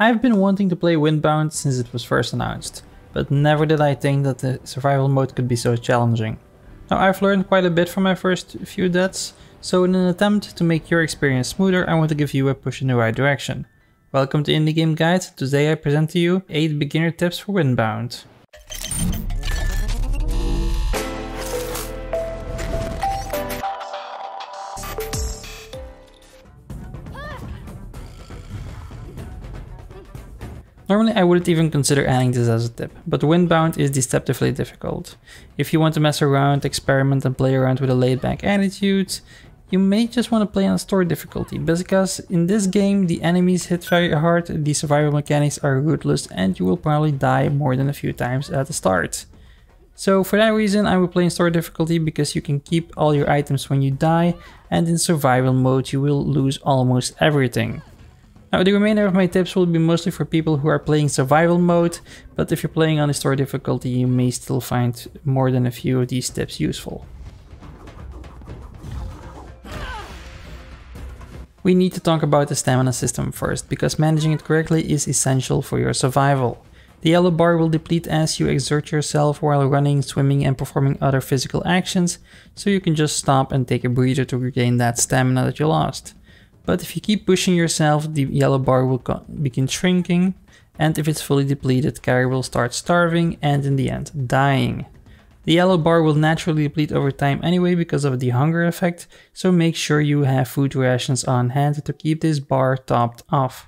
I've been wanting to play Windbound since it was first announced, but never did I think that the survival mode could be so challenging. Now I've learned quite a bit from my first few deaths, so in an attempt to make your experience smoother, I want to give you a push in the right direction. Welcome to Indie Game Guide. Today I present to you 8 beginner tips for Windbound. Normally I wouldn't even consider adding this as a tip, but Windbound is deceptively difficult. If you want to mess around, experiment and play around with a laid-back attitude, you may just want to play on story difficulty, because in this game the enemies hit very hard, the survival mechanics are ruthless and you will probably die more than a few times at the start. So for that reason I will play in story difficulty, because you can keep all your items when you die, and in survival mode you will lose almost everything. Now the remainder of my tips will be mostly for people who are playing survival mode, but if you're playing on the story difficulty you may still find more than a few of these tips useful. We need to talk about the stamina system first, because managing it correctly is essential for your survival. The yellow bar will deplete as you exert yourself while running, swimming and performing other physical actions, so you can just stop and take a breather to regain that stamina that you lost. But if you keep pushing yourself, the yellow bar will begin shrinking, and if it's fully depleted, Kara will start starving and in the end dying. The yellow bar will naturally deplete over time anyway because of the hunger effect, so make sure you have food rations on hand to keep this bar topped off.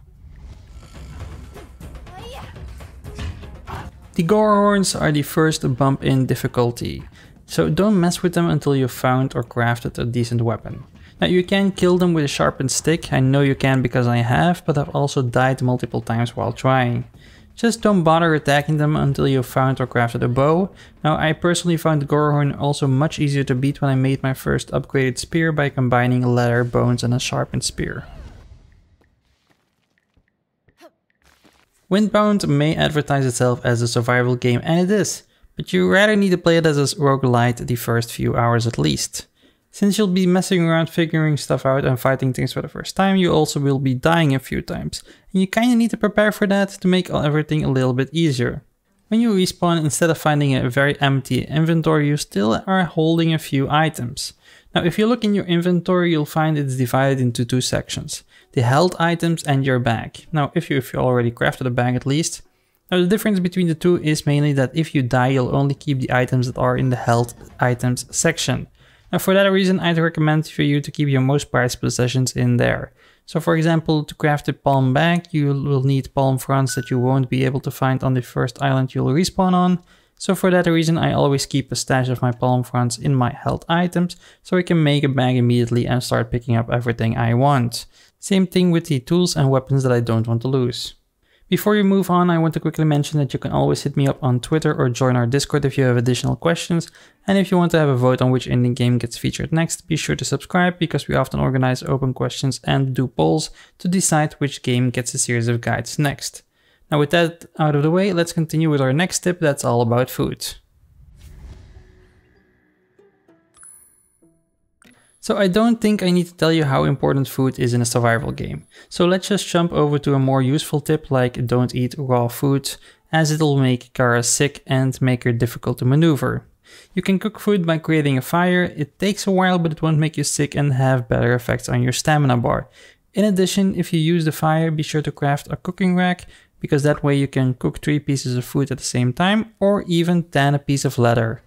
The Gorehorns are the first bump in difficulty, so don't mess with them until you've found or crafted a decent weapon. Now you can kill them with a sharpened stick, I know you can because I have, but I've also died multiple times while trying. Just don't bother attacking them until you've found or crafted a bow. Now I personally found Gorehorn also much easier to beat when I made my first upgraded spear by combining leather, bones and a sharpened spear. Windbound may advertise itself as a survival game, and it is, but you rather need to play it as a roguelite the first few hours at least. Since you'll be messing around figuring stuff out and fighting things for the first time, you also will be dying a few times, and you kinda need to prepare for that to make everything a little bit easier. When you respawn, instead of finding a very empty inventory, you still are holding a few items. Now if you look in your inventory, you'll find it's divided into two sections, the held items and your bag. Now if you already crafted a bag at least. Now the difference between the two is mainly that if you die, you'll only keep the items that are in the held items section. Now for that reason, I'd recommend for you to keep your most prized possessions in there. So for example, to craft a palm bag, you will need palm fronds that you won't be able to find on the first island you'll respawn on. So for that reason, I always keep a stash of my palm fronds in my held items, so I can make a bag immediately and start picking up everything I want. Same thing with the tools and weapons that I don't want to lose. Before you move on, I want to quickly mention that you can always hit me up on Twitter or join our Discord if you have additional questions, and if you want to have a vote on which indie game gets featured next, be sure to subscribe because we often organize open questions and do polls to decide which game gets a series of guides next. Now with that out of the way, let's continue with our next tip that's all about food. So I don't think I need to tell you how important food is in a survival game. So let's just jump over to a more useful tip like don't eat raw food, as it'll make Kara sick and make her difficult to maneuver. You can cook food by creating a fire, it takes a while but it won't make you sick and have better effects on your stamina bar. In addition, if you use the fire, be sure to craft a cooking rack, because that way you can cook 3 pieces of food at the same time, or even tan a piece of leather.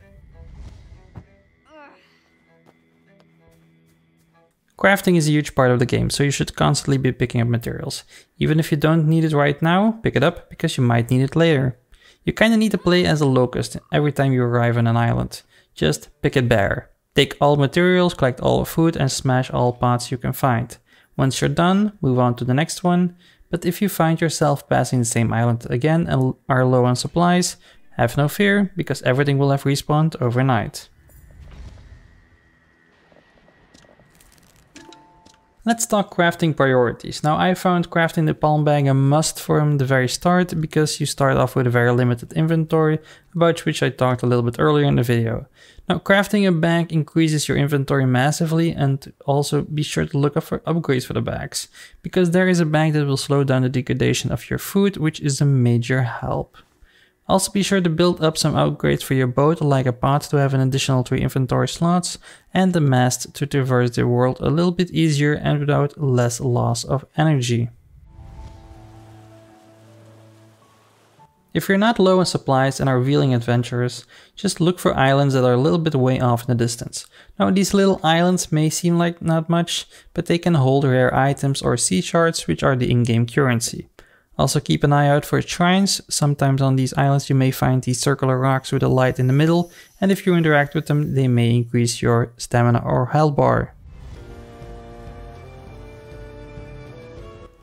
Crafting is a huge part of the game, so you should constantly be picking up materials. Even if you don't need it right now, pick it up, because you might need it later. You kinda need to play as a locust every time you arrive on an island. Just pick it bare. Take all materials, collect all food and smash all pots you can find. Once you're done, move on to the next one, but if you find yourself passing the same island again and are low on supplies, have no fear, because everything will have respawned overnight. Let's talk crafting priorities. Now, I found crafting the palm bag a must from the very start because you start off with a very limited inventory, about which I talked a little bit earlier in the video. Now, crafting a bag increases your inventory massively, and also be sure to look up for upgrades for the bags, because there is a bag that will slow down the degradation of your food, which is a major help. Also be sure to build up some upgrades for your boat, like a pod to have an additional 3 inventory slots and the mast to traverse the world a little bit easier and without less loss of energy. If you're not low on supplies and are wheeling adventurers, just look for islands that are a little bit way off in the distance. Now, these little islands may seem like not much, but they can hold rare items or sea shards, which are the in-game currency. Also keep an eye out for shrines. Sometimes on these islands you may find these circular rocks with a light in the middle, and if you interact with them, they may increase your stamina or health bar.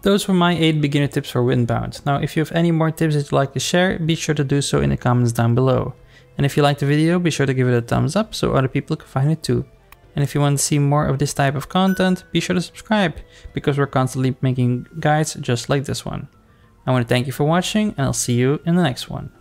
Those were my 8 beginner tips for Windbound. Now, if you have any more tips that you'd like to share, be sure to do so in the comments down below. And if you liked the video, be sure to give it a thumbs up so other people can find it too. And if you want to see more of this type of content, be sure to subscribe, because we're constantly making guides just like this one. I want to thank you for watching, and I'll see you in the next one.